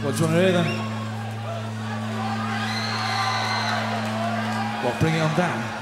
What do you want to hear then? What, bring it on down?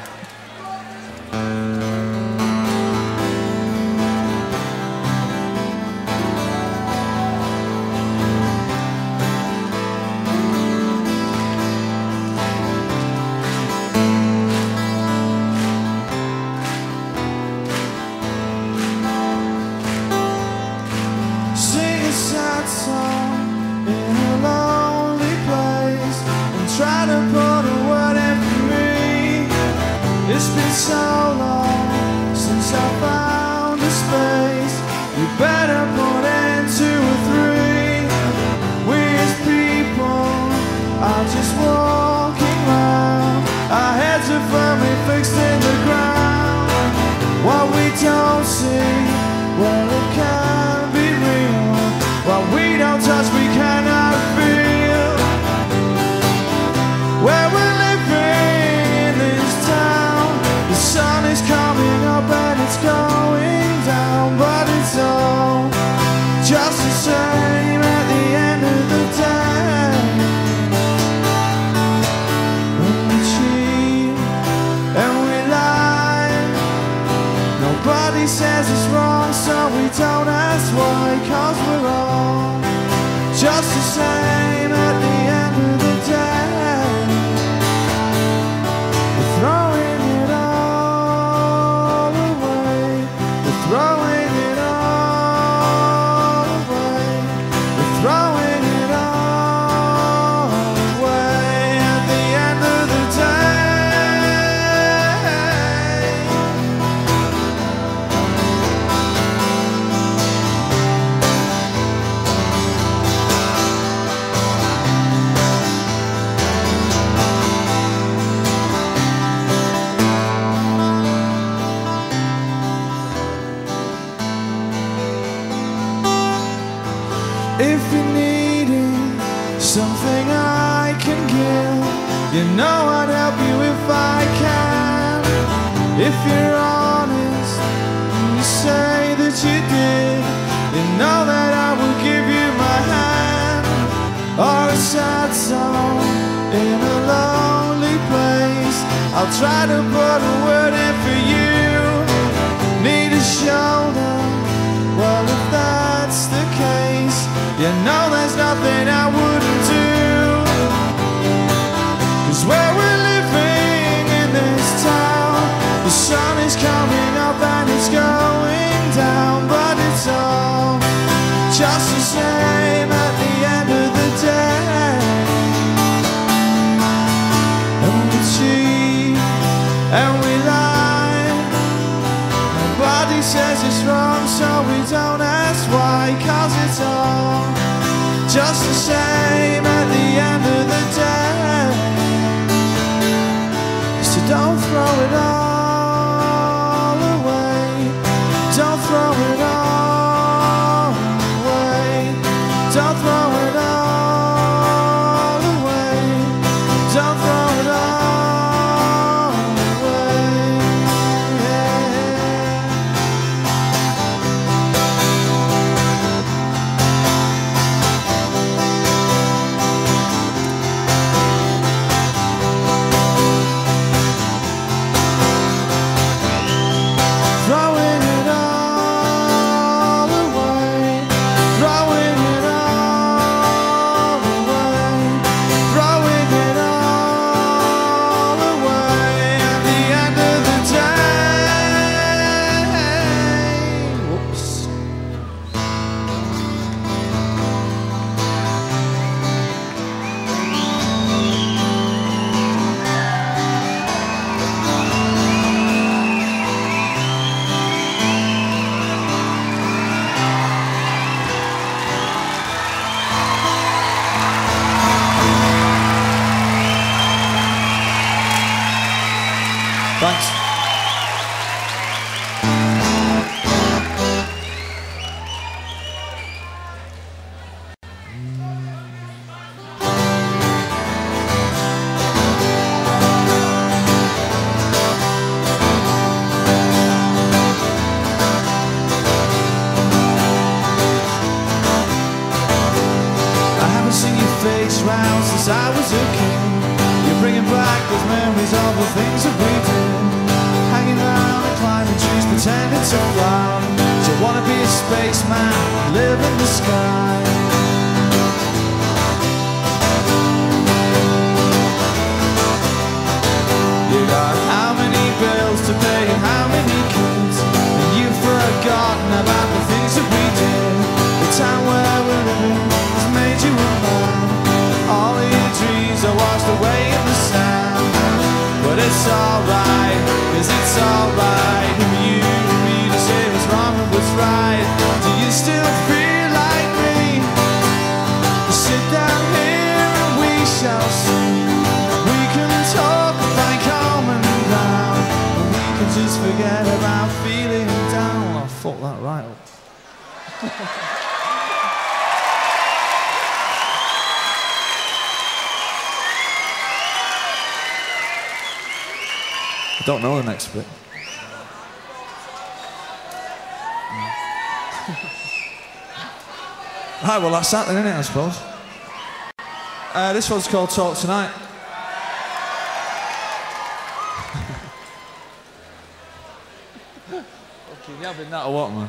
round since I was a kid. You're bringing back those memories of the things that we did. Hanging around and climbing trees, pretending so wild. So I wanna be a spaceman, live in the sky. You got how many bills to pay and how many kids, and you've forgotten about the things that we did. The time where we're living has made you a man. All of your dreams are washed away in the sand. But it's alright, cause it's alright for you and me to say what's wrong and what's right. Do you still feel like me? Sit down here and we shall see. We can talk about common ground, and we can just forget about feeling down. I thought that right up. I don't know the next bit. Right, well that's that then, isn't it, I suppose? This one's called Talk Tonight. Okay, you having that or what, man?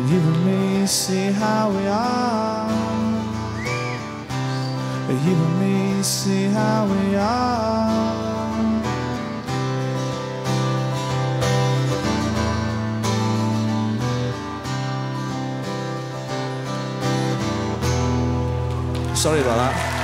If you and me see how we are, if you and me see how we are. Sorry about that.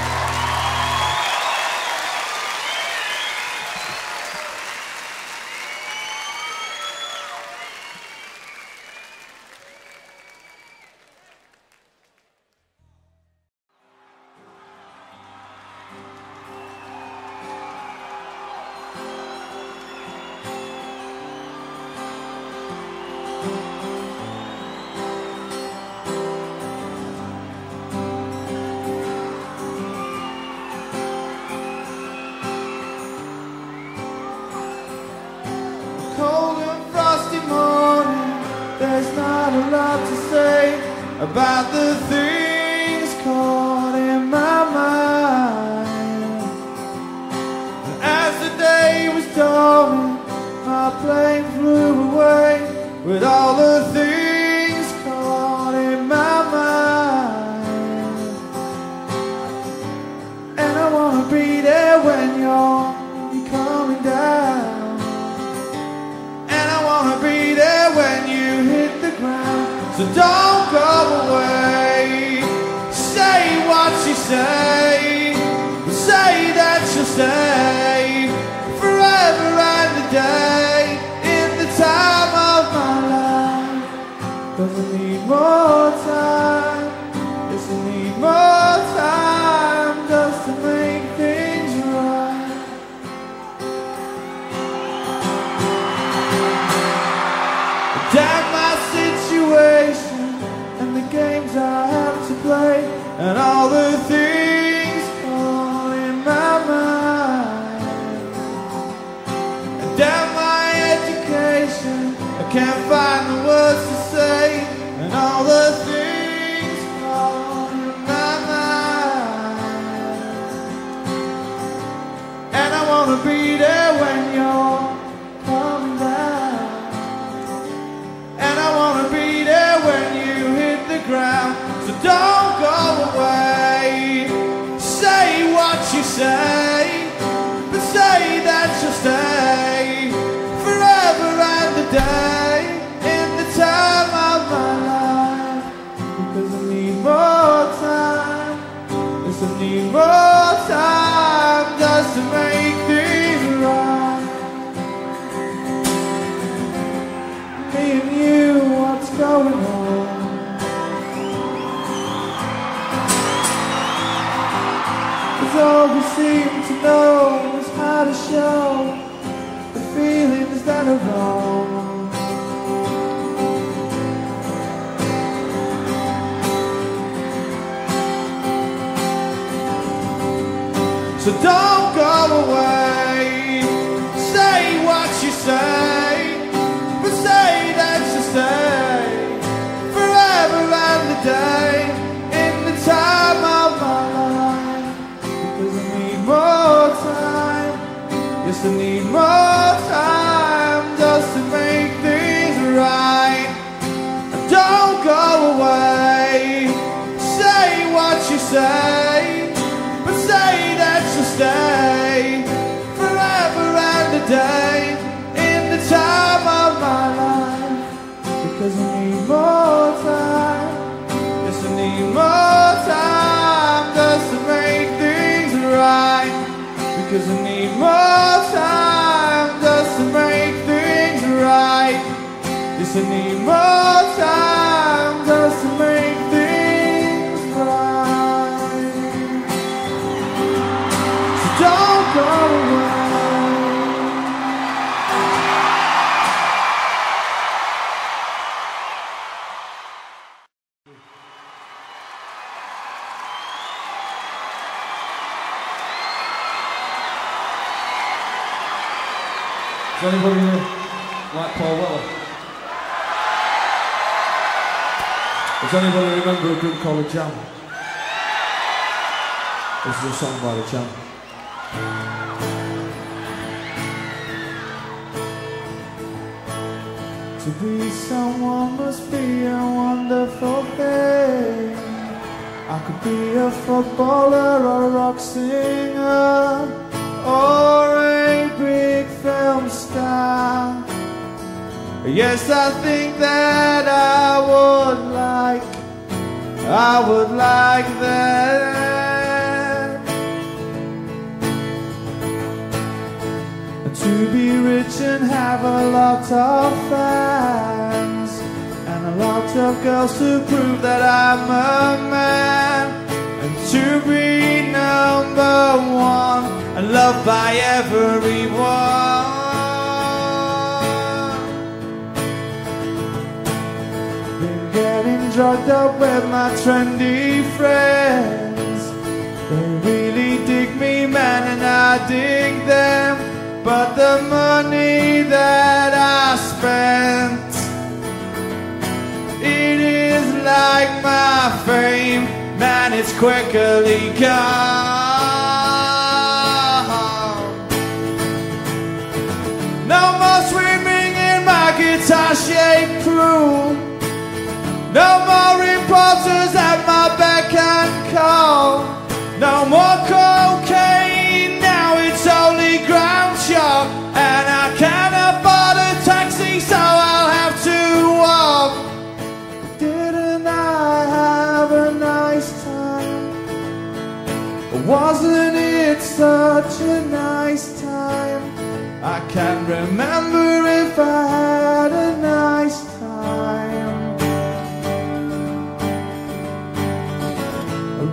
About the things caught in my mind. As the day was dawning, my plane flew away with all the things caught in my mind. And I wanna be there when you're coming down, and I wanna be there when you hit the ground. So don't go away, say what you say, say that you'll stay forever and a day in the time of my life. 'Cause I need more time, yes I need more time just to make things right. Damn my situation and the games I have to play, and all the things call in my mind, and down my education I can't find the words to say, and all the things call in my mind. And I wanna be there when you're coming down, and I wanna be there when you ground. So don't go away, say what you say, but say that you'll stay forever and a day in the time of my life. Because I need more time, yes I need more time just to make things right. Me and you, what's going on? All we seem to know is how to show the feelings that are wrong. So don't go away, say what you say, but say that you stay forever and a day in the time of my life. Yes, I need more time just to make things right. Don't go away, say what you say, but say that you'll stay forever and a day in the time of my life. Because I need more time, yes I need more time just to make things right. Because I need more time just to make things right. Yes, I need more time just to make things right. So don't go away. Does anybody here like Paul Weller? Does anybody remember a group called The Jam? This is a song by The Jam. To be someone must be a one. be a footballer or a rock singer or a big film star. Yes, I think that I would like that. To be rich and have a lot of fans and a lot of girls to prove that I'm a man. And to be number one and loved by everyone. Getting drugged up with my trendy friends. They really dig me, man, and I dig them. But the money that I spent, it is like my fame, man, it's quickly gone. No more swimming in my guitar-shaped pool. No more reporters at my beck and call. No more cocaine, now it's only ground shop. And I can't afford a taxi, so I'll have to walk. Didn't I have a nice time? Wasn't it such a nice time? I can't remember if I had a nice time.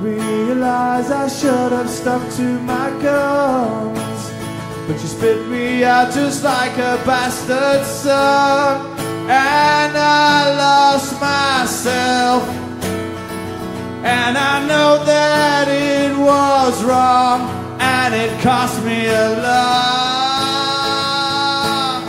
Realize I should have stuck to my guns, but you spit me out just like a bastard son. And I lost myself, and I know that it was wrong, and it cost me a lot.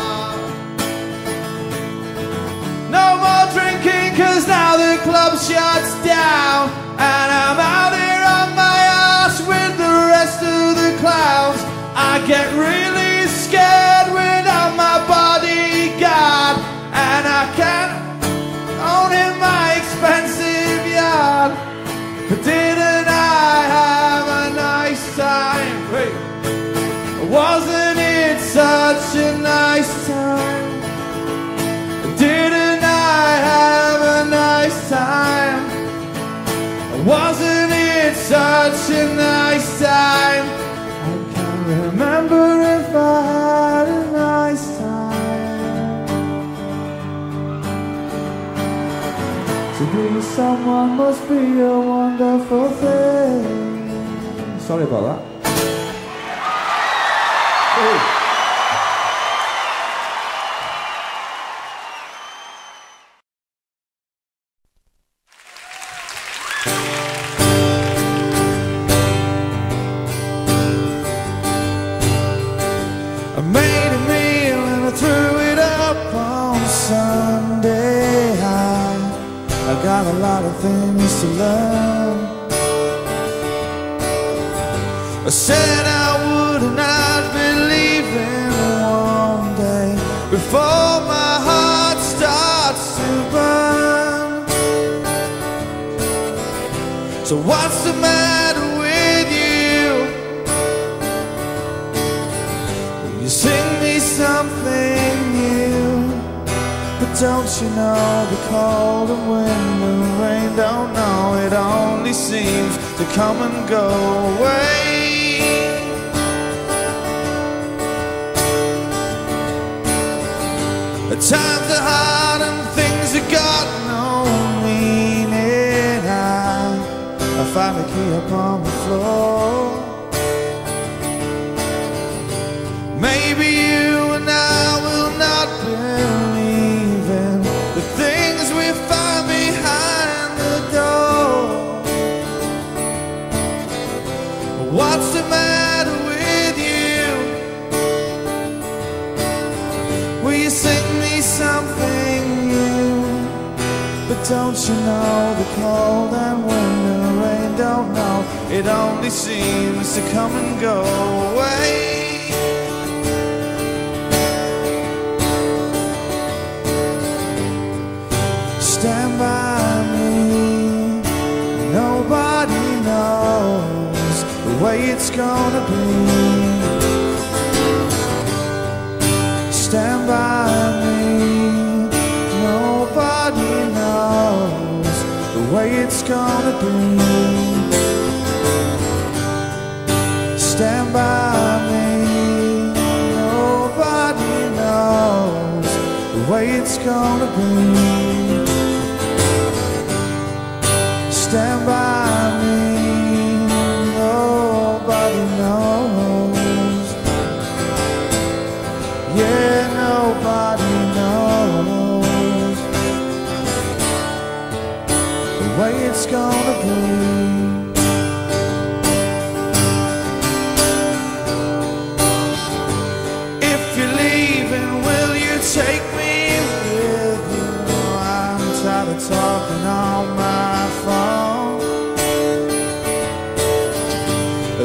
No more drinking, cause now the club shuts down, and I'm out here on my ass with the rest of the clowns. I get really scared when I'm my bodyguard, and I can't own in my expensive yard. But didn't I have a nice time? Wait, wasn't it such a nice time? Didn't I have a nice time? Wasn't it such a nice time? I can't remember if I had a nice time. To be someone must be a wonderful thing. Sorry about that. Ooh. A lot of things to learn. I said I would, and I'd be leaving one day before my heart starts to burn. So what's the matter with you? Will you sing me something new? But don't you know the cold and wind and rain? Don't know, it only seems to come and go away. At times are hard and things have got no meaning. I find the key upon the floor. Maybe you and I will not be something new. But don't you know the cold and wind and rain? Don't know, it only seems to come and go away. Stand by me, nobody it's gonna be. Stand by me. Nobody knows the way it's gonna be. Stand by me. Nobody knows the way it's gonna be. Stand by me. It's gonna be. If you're leaving, will you take me with you? I'm tired of talking on my phone.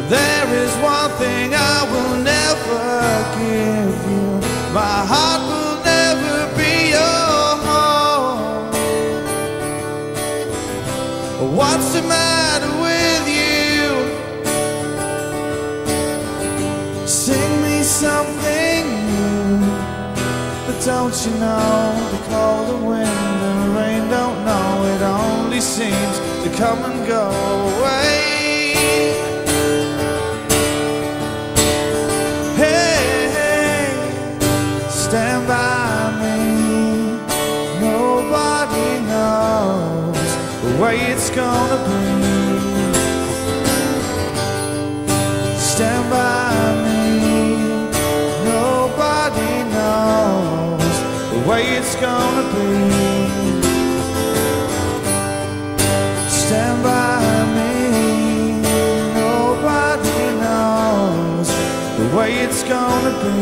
There is one thing I will never give you. My heart will what's the matter with you? Sing me something new. But don't you know, the cold, the wind and the rain don't know. It only seems to come and go away. Hey, hey, stand by me. Nobody knows the way it's gonna be. Stand by me. Nobody knows the way it's gonna be. Stand by me. Nobody knows the way it's gonna be.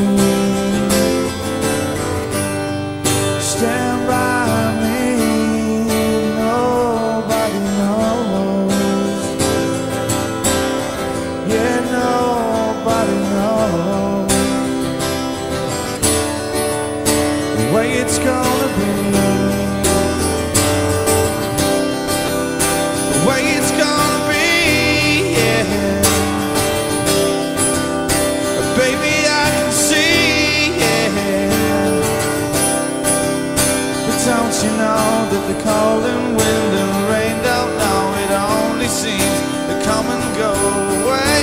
Stand by me. It's gonna be the way it's gonna be, yeah. Baby, I can see, yeah. But don't you know that the cold and wind and rain don't know. It only seems to come and go away.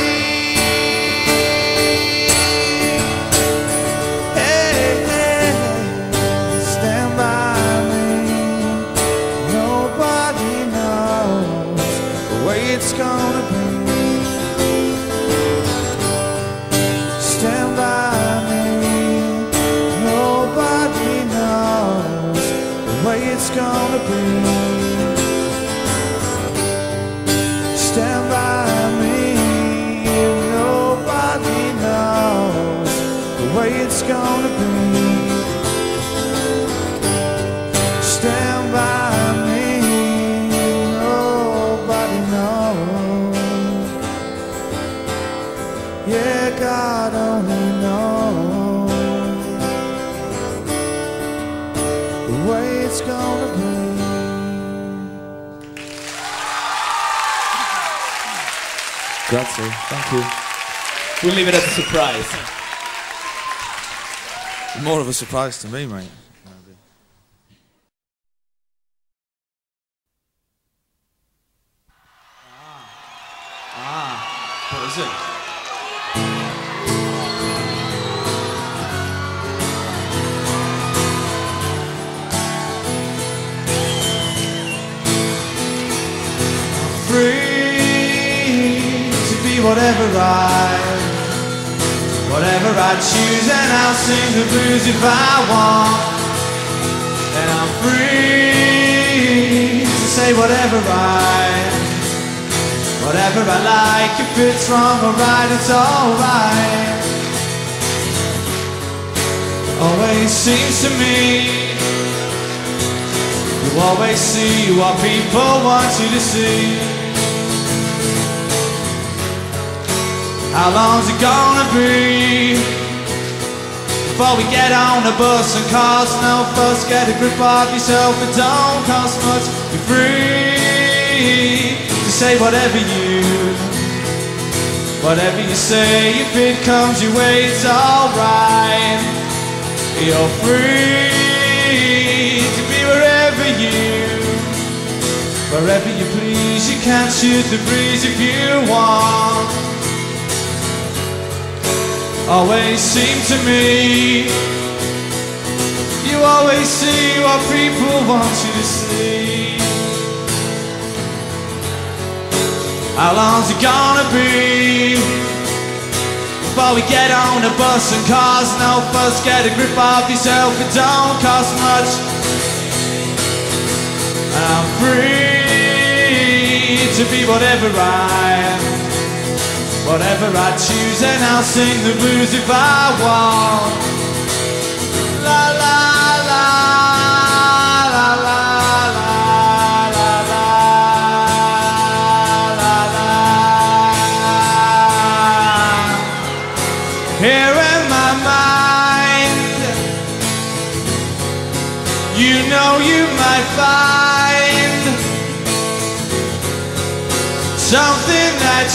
It's gonna be. Stand by me. Nobody knows the way it's gonna be. Stand by me. Nobody knows the way it's gonna be. Stand by me. Yeah, God only knows the way it's gonna be. Grazie, thank you. We'll leave it as a surprise. More of a surprise to me, mate. What is it? Whatever I choose, and I'll sing the blues if I want. And I'm free to say whatever I like. If it's wrong or right, it's alright. Always seems to me you always see what people want you to see. How long's it gonna be before we get on the bus and cause no fuss? Get a grip of yourself, it don't cost much. You're free to say Whatever you say, if it comes your way, it's alright. You're free to be wherever you please. You can't shoot the breeze if you want. Always seem to me, you always see what people want you to see. How long's it gonna be before we get on the bus and cause no fuss? Get a grip of yourself, it don't cost much. I'm free to be whatever I am, whatever I choose, and I'll sing the blues if I want. La la la. Find something that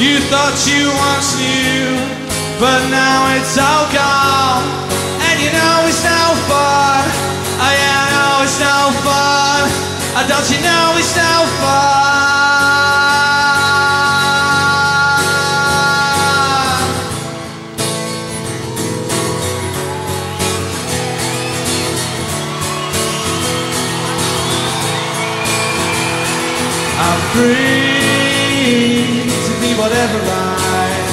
you thought you once knew, but now it's all gone. And you know it's no fun. Oh yeah, I know it's no fun. Oh, don't you know it's no fun? I'm free to be whatever I am,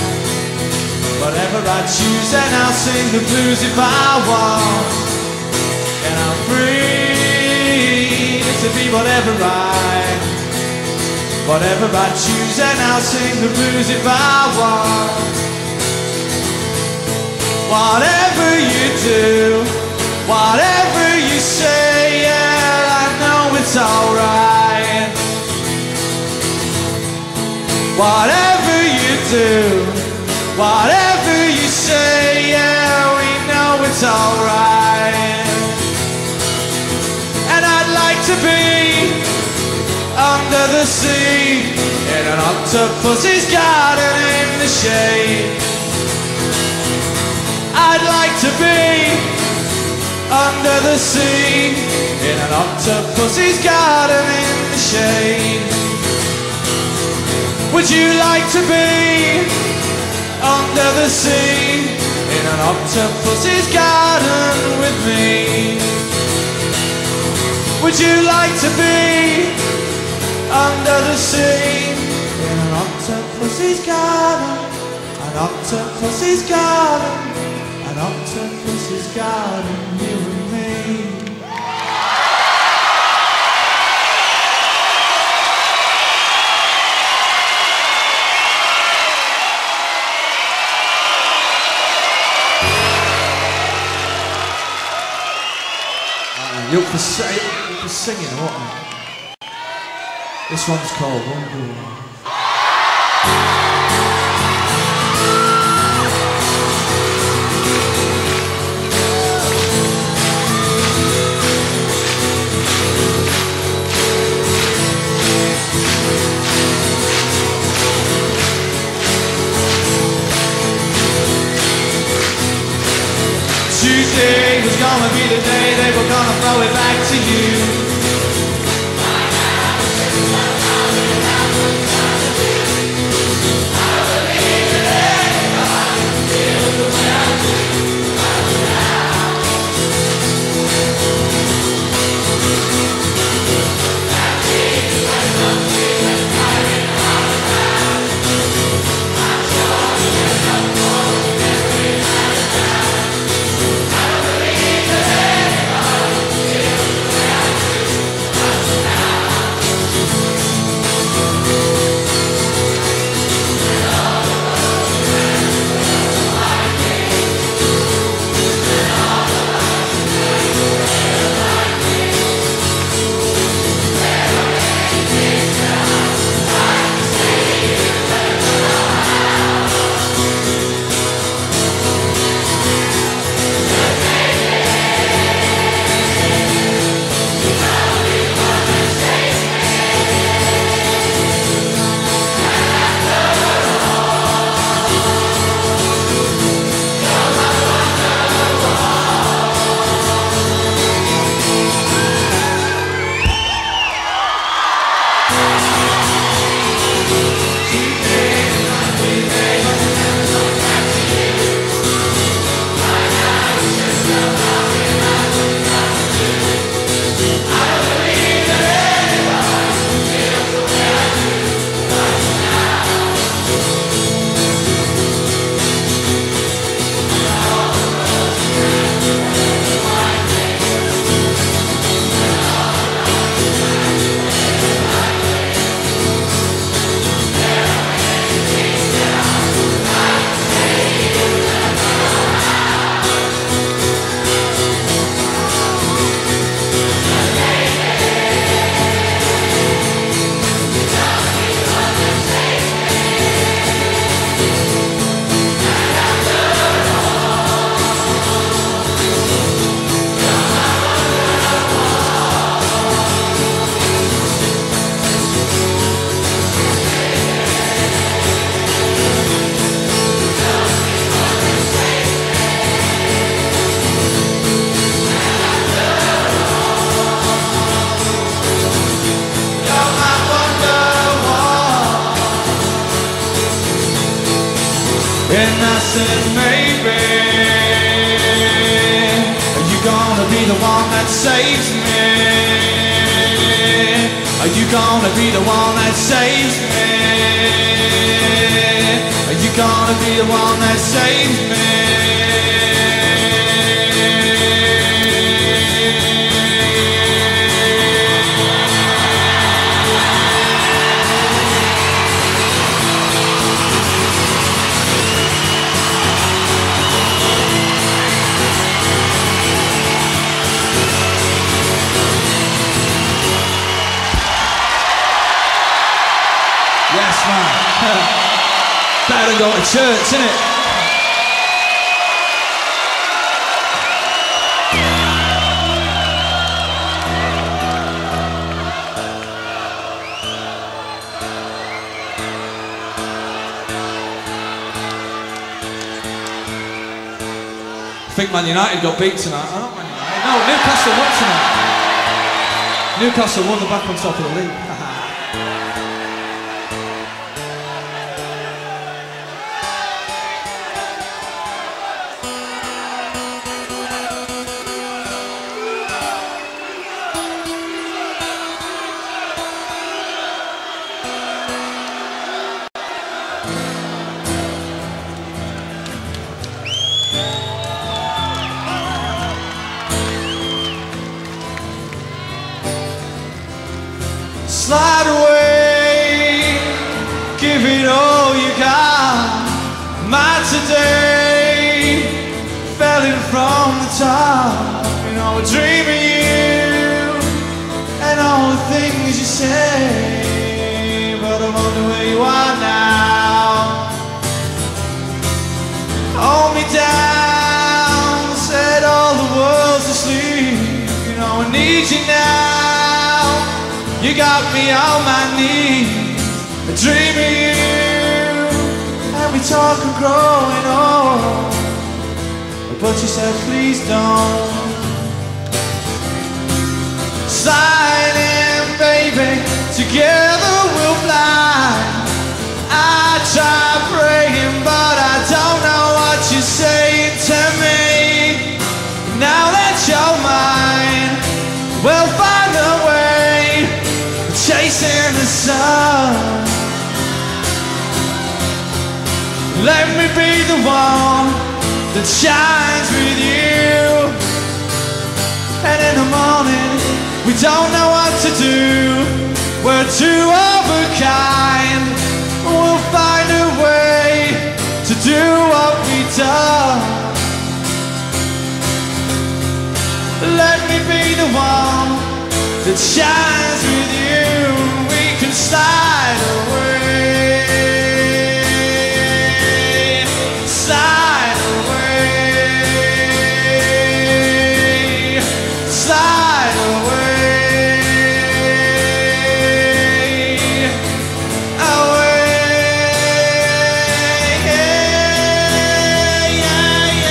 whatever I choose, and I'll sing the blues if I want. And I'm free to be whatever I am, whatever I choose, and I'll sing the blues if I want. Whatever you do, whatever you say, yeah, I know it's alright. Whatever you do, whatever you say, yeah, we know it's alright. And I'd like to be under the sea in an octopus's garden in the shade. I'd like to be under the sea in an octopus's garden in the shade. Would you like to be under the sea in an octopus's garden with me? Would you like to be under the sea in an octopus's garden? An octopus's garden, an octopus's garden, you and me. You're for singing, aren't you? This one's called Morning Glory. Tuesday was gonna be the day they were gonna throw it back to you. that saves me? Are you gonna be the one that saves me? Are you gonna be the one that saves me? Better than go to church, innit? I think Man United got beat tonight. I don't mind. No, Newcastle won tonight. Newcastle won, the back on top of the league. Slide away, give it all you got. My today fell in from the top. You know, I dream of you and all the things you say, but I wonder where you are now. Hold me down, said all the world's asleep. You know, I need you now. You got me on my knees, I dream of you, and we talk of growing old, but you said please don't. Slide in, baby, together we'll fly. I try praying, but I don't know what you're saying to me. Now that you're mine, we'll find a way. Chasing the sun, let me be the one that shines with you. And in the morning, we don't know what to do. We're two of a kind, we'll find a way to do what we've done. Let me be the one that shines with you. Slide away, slide away, slide away, away, yeah, yeah,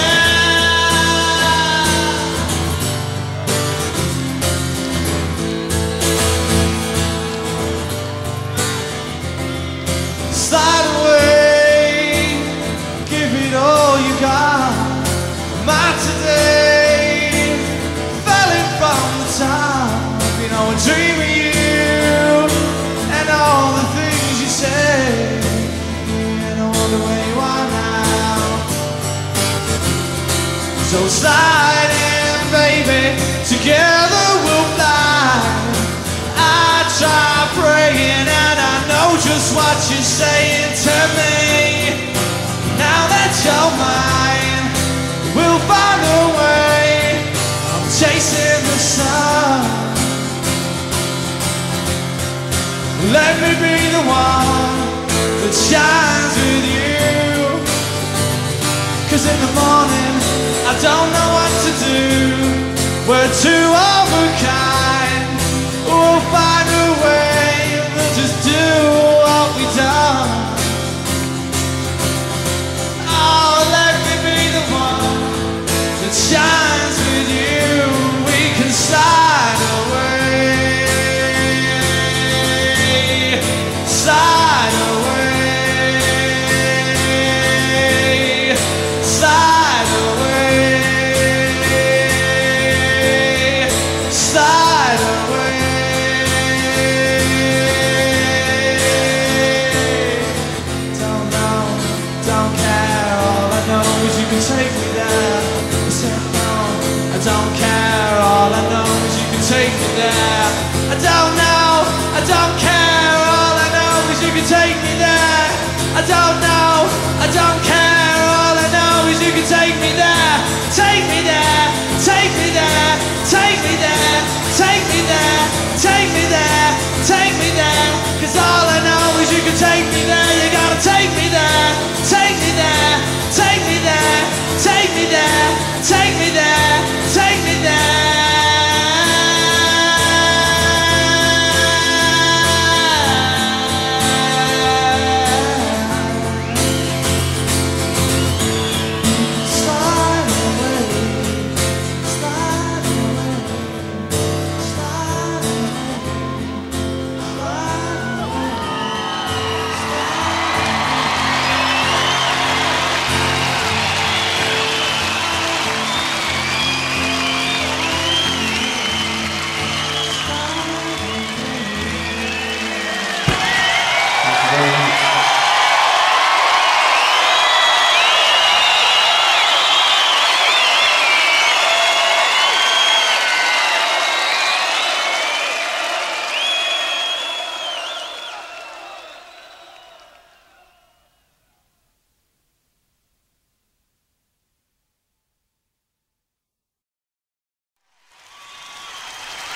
so slide in, baby, together we'll fly. I try praying and I know just what you're saying to me. Now that you're mine, we'll find a way. I'm chasing the sun. Let me be the one that shines with you. 'Cause in the morning, I don't know what to do. We're two of a kind, we'll find a way. We'll just do what we've done. Oh, let take me there. I don't know, I don't care. All I know is you can take me there. I don't know, I don't care. All I know is you can take me there. Take me there, take me there, take me there, take me there, take me there, take me there. Cause all I know is you can take me there. You gotta take me there, take me there, take me there, take me there, take me there, take me there.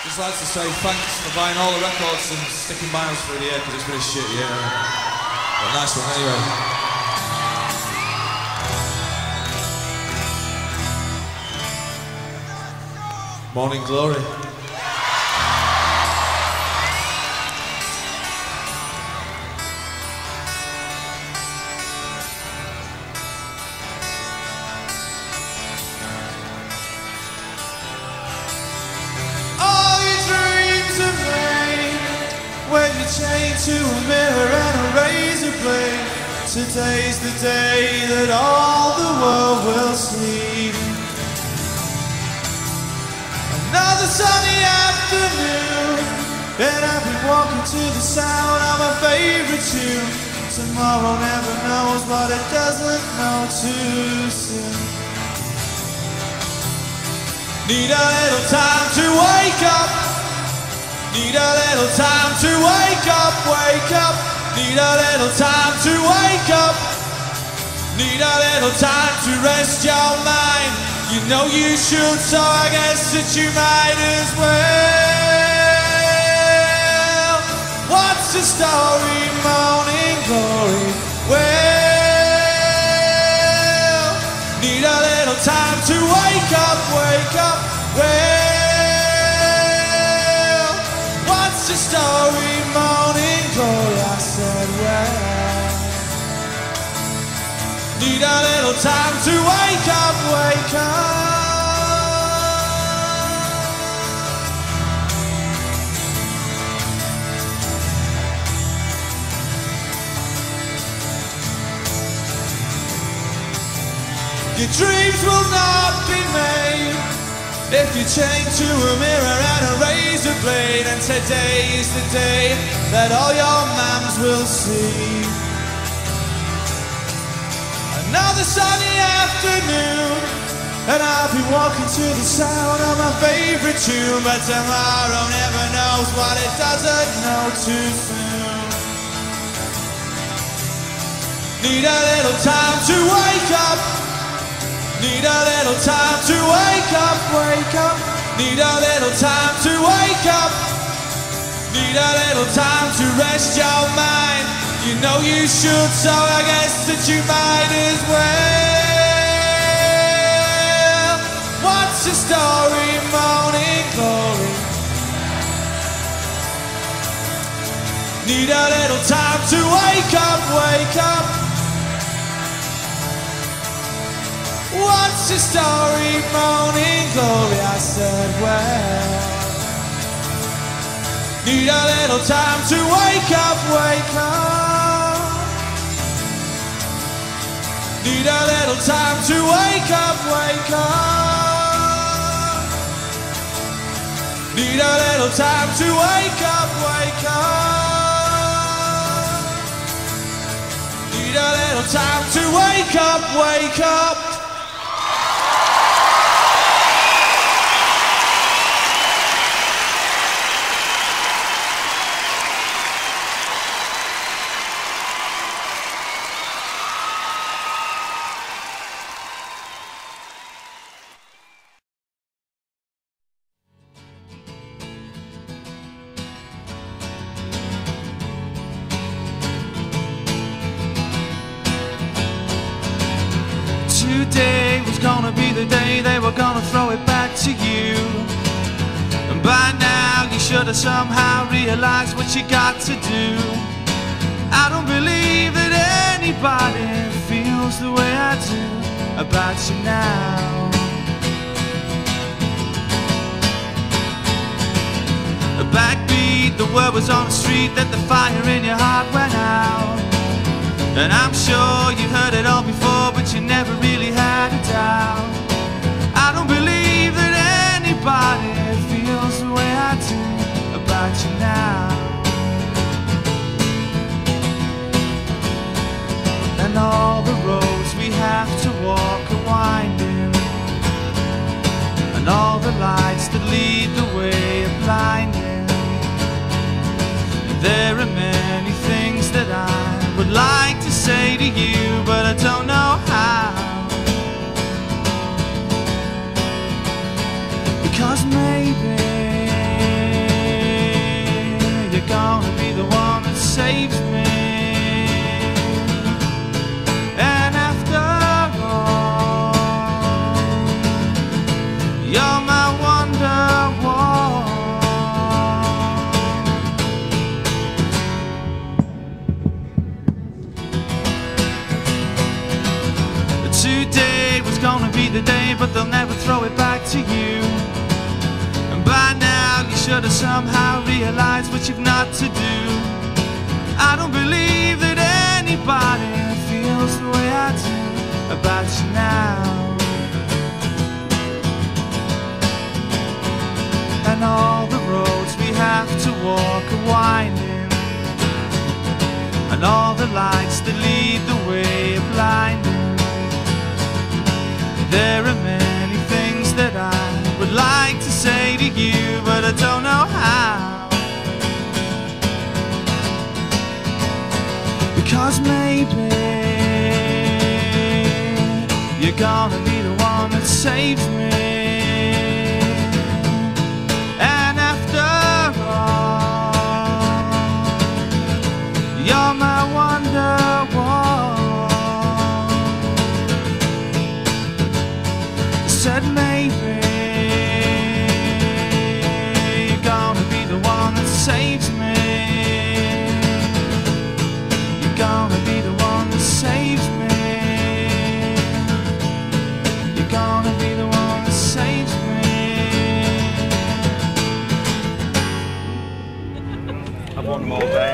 I'd just like to say thanks for buying all the records and sticking by us through the year, because it's been a shit year. But nice one anyway. Morning Glory. Chained to a mirror and a razor blade. Today's the day that all the world will sleep. Another sunny afternoon, and I've been walking to the sound of my favourite tune. Tomorrow never knows what it doesn't know too soon. Need a little time to wake up. Need a little time to wake up, wake up. Need a little time to wake up. Need a little time to rest your mind. You know you should, so I guess that you might as well. What's the story, Morning Glory? Well, need a little time to wake up, wake up. Well, the story, Morning Glory, I said, well, need a little time to wake up, wake up. Your dreams will not be made if you chained to a mirror and a razor blade. And today is the day that all your mums will see. Another sunny afternoon, and I'll be walking to the sound of my favourite tune. But tomorrow never knows what it doesn't know too soon. Need a little time to wake up. Need a little time to wake up, wake up. Need a little time to wake up. Need a little time to rest your mind. You know you should, so I guess that you might as well. What's the story, Morning Glory? Need a little time to wake up, wake up. What's the story, Morning Glory? I said, well, need a little time to wake up, wake up. Need a little time to wake up, wake up. Need a little time to wake up, wake up. Need a little time to wake up, wake up. today was gonna be the day they were gonna throw it back to you. And by now you should have somehow realized what you got to do. I don't believe that anybody feels the way I do about you now. A backbeat, the word was on the street that the fire in your heart went out. And I'm sure you heard it all before, but you never really had a doubt. I don't believe that anybody feels the way I do about you now. And all the roads we have to walk are winding, and all the lights that lead the way are blinding. There are many things that I would like to say to you, but I don't know how. Because maybe you're gonna be the one that saves me. And after all, you're my wonder woman. Gonna be the day, but they'll never throw it back to you. And by now you should have somehow realized what you've not to do. I don't believe that anybody feels the way I do about you now. And all the roads we have to walk are winding, and all the lights that lead the way are blinding. There are many things that I would like to say to you, but I don't know how. Because maybe you're gonna be the one that saves me. And after all, you're my wonder woman. Said maybe you're gonna be the one that saves me. You're gonna be the one that saves me. You're gonna be the one that saves me. I've won them all day.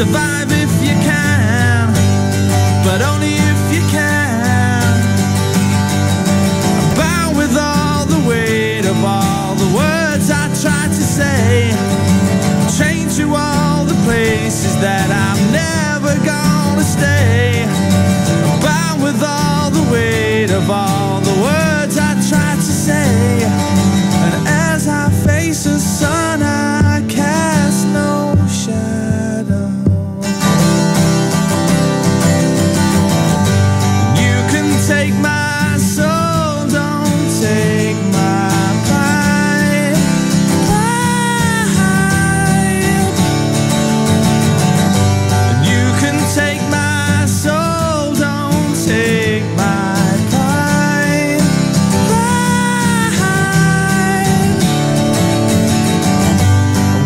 Survive if you can, but only if you can. I bow with all the weight of all the words I try to say. Chain to all the places that I'm never gonna stay. I bow with all the weight of all the words I try to say. And as I face the sun, I cast no shadow. You can take my soul, don't take my pride. And you can take my soul, don't take my pride.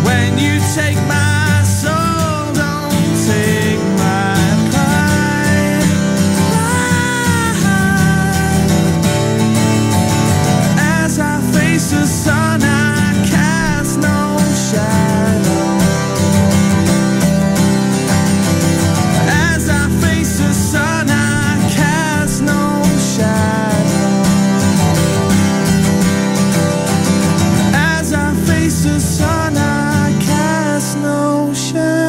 When you take my soul, don't take my pride. As I face the sun, I cast no shadow. As I face the sun, I cast no shadow. As I face the sun, I cast no shadow.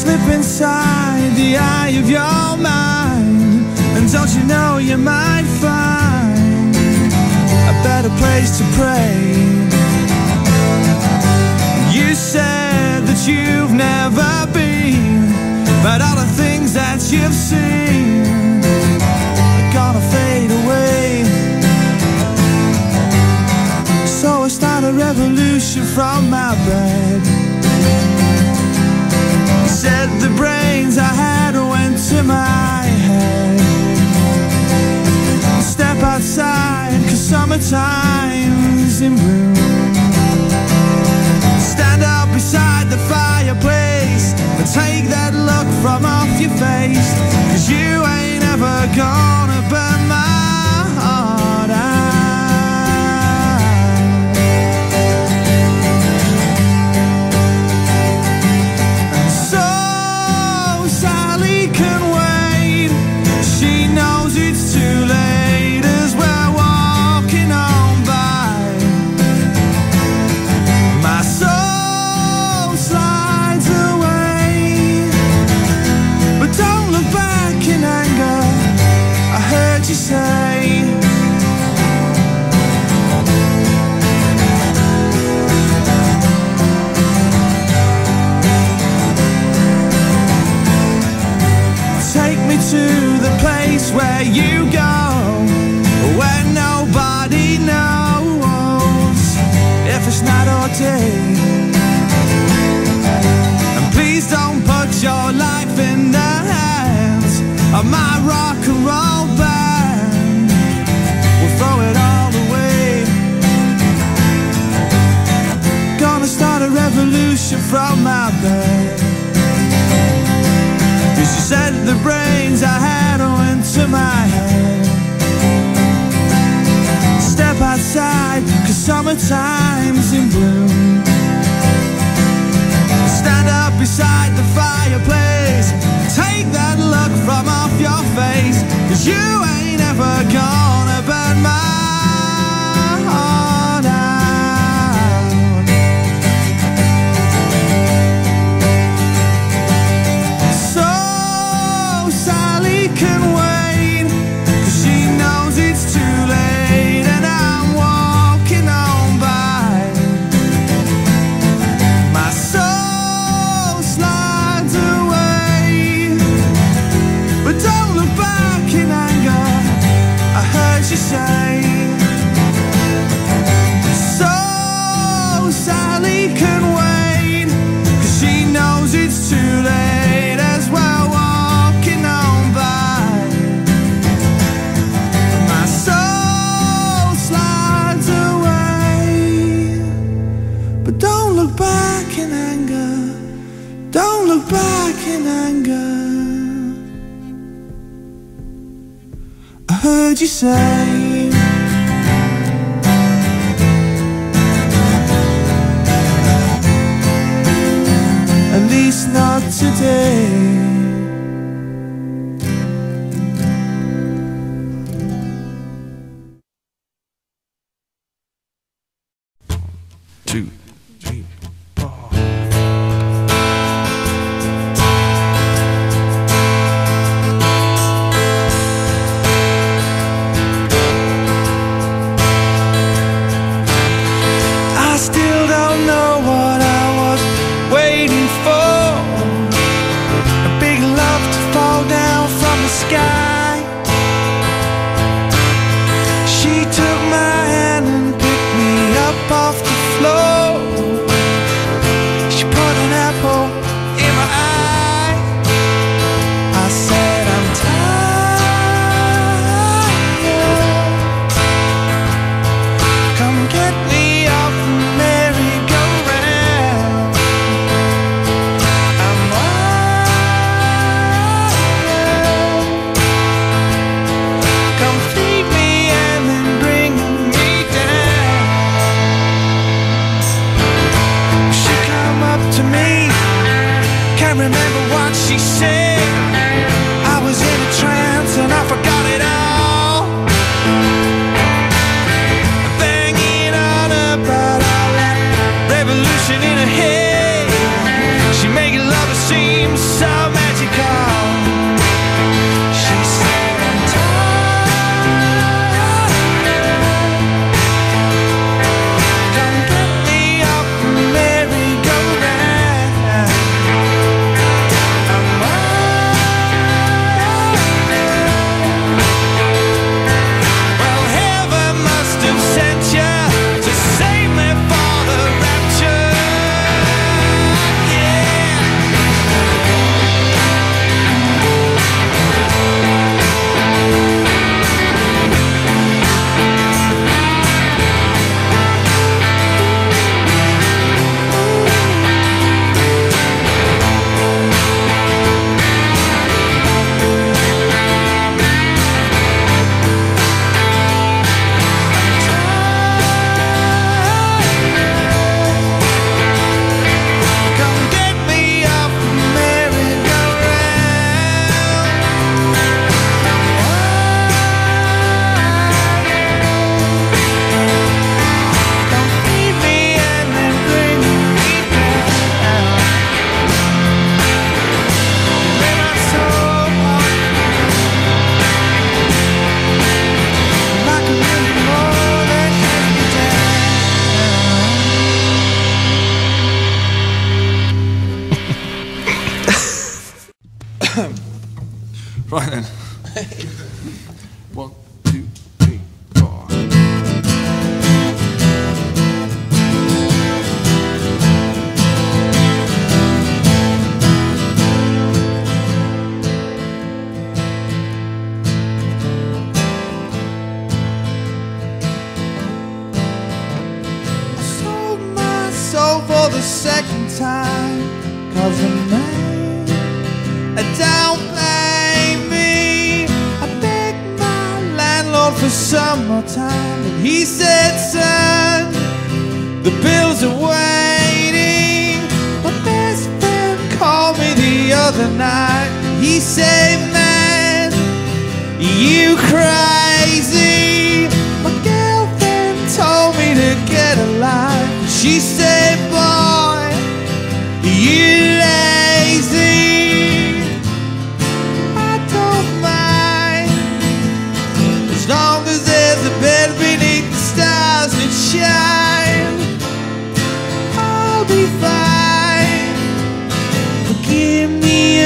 Slip inside the eye of your mind, and don't you know you might find a better place to pray. You said that you've never been, but all the things that you've seen are gonna fade away. So I start a revolution from my bed. Said the brains I had went to my head. Step outside, cause summertime's in bloom. Stand up beside the fireplace and take that look from off your face. Cause you ain't ever gonna burn my heart out. So Sally can wait. She knows it's too late as we're walking on by. My soul slides away, but don't look back in anger. I heard you say. Take me to the place where you go, where nobody knows if it's not our day. And please don't put your life in the hands of my rock and roll band. We'll throw it all away. Gonna start a revolution from my bed. Cause you said the brains I had went to my head. Step outside, cause summertime's in bloom. Stand up beside the fireplace, take that look from off your face. Cause you ain't ever gonna burn my heart out. So Sally can wait, cause she knows it's too late, and I'm walking on by. My soul slides away, but don't look back in anger. I heard you say. So Sally can wait, cause she knows it's too late as we're walking on by. My soul did you say? At least not today.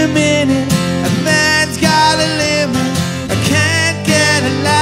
Minute, a man's got a limit. I can't get a life.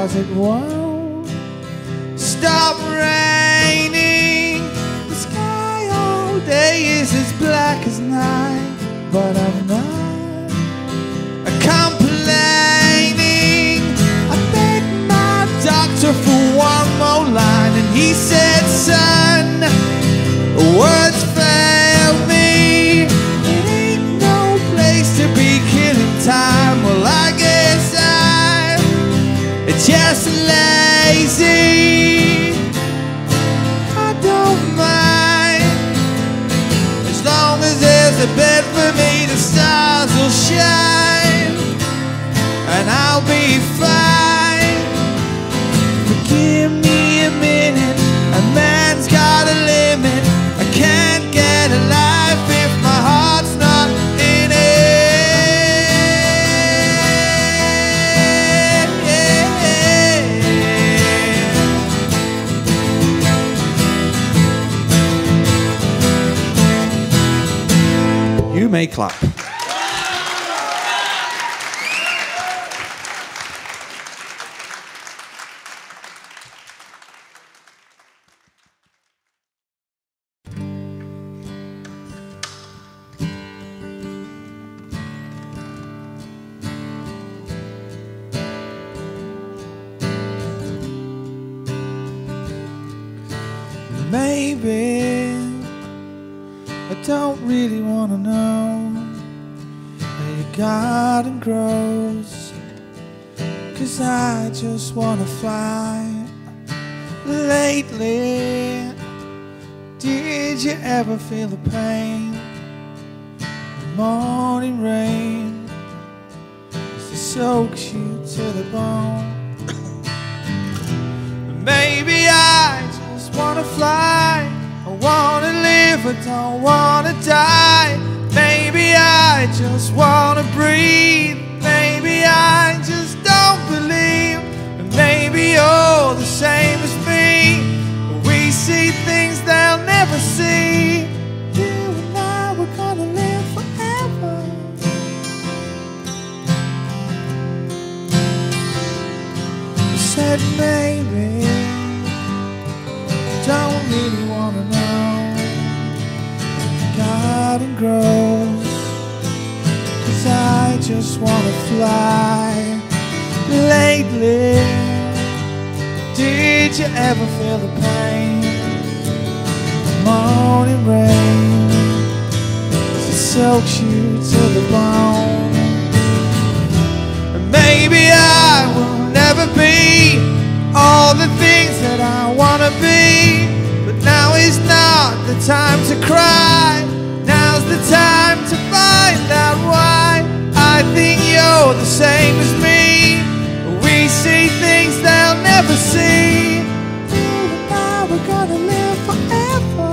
'cause it won't stop raining. The sky all day is as black as night, but I'm not complaining. I begged my doctor for one more line, and he said, son, words fail me. It ain't no place to be killing time. Well, I guess I'm just lazy. I don't mind, as long as there's a bed for me, the stars will shine, and I'll be fine. But give me a minute, a man's got a limit. Can't get a life if my heart's not in it. You may clap. Maybe I don't really wanna know how your garden grows, 'cause I just wanna fly. Lately, did you ever feel the pain? The morning rain soaks you to the bone. Maybe I wanna fly, I wanna live, I don't wanna die. Maybe I just wanna breathe, maybe I just don't believe, and maybe you're the same as me. We see things they'll never see. You and I, we're gonna live forever. You said maybe don't really wanna know the garden grows, 'cause I just wanna fly. Lately, did you ever feel the pain? The morning rain, 'cause it soaks you to the bone. And maybe I will never be all the things that I wanna be, but now is not the time to cry. Now's the time to find out why. I think you're the same as me. We see things they'll never see. You and I, we're gonna live forever.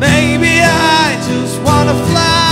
Maybe I just wanna fly.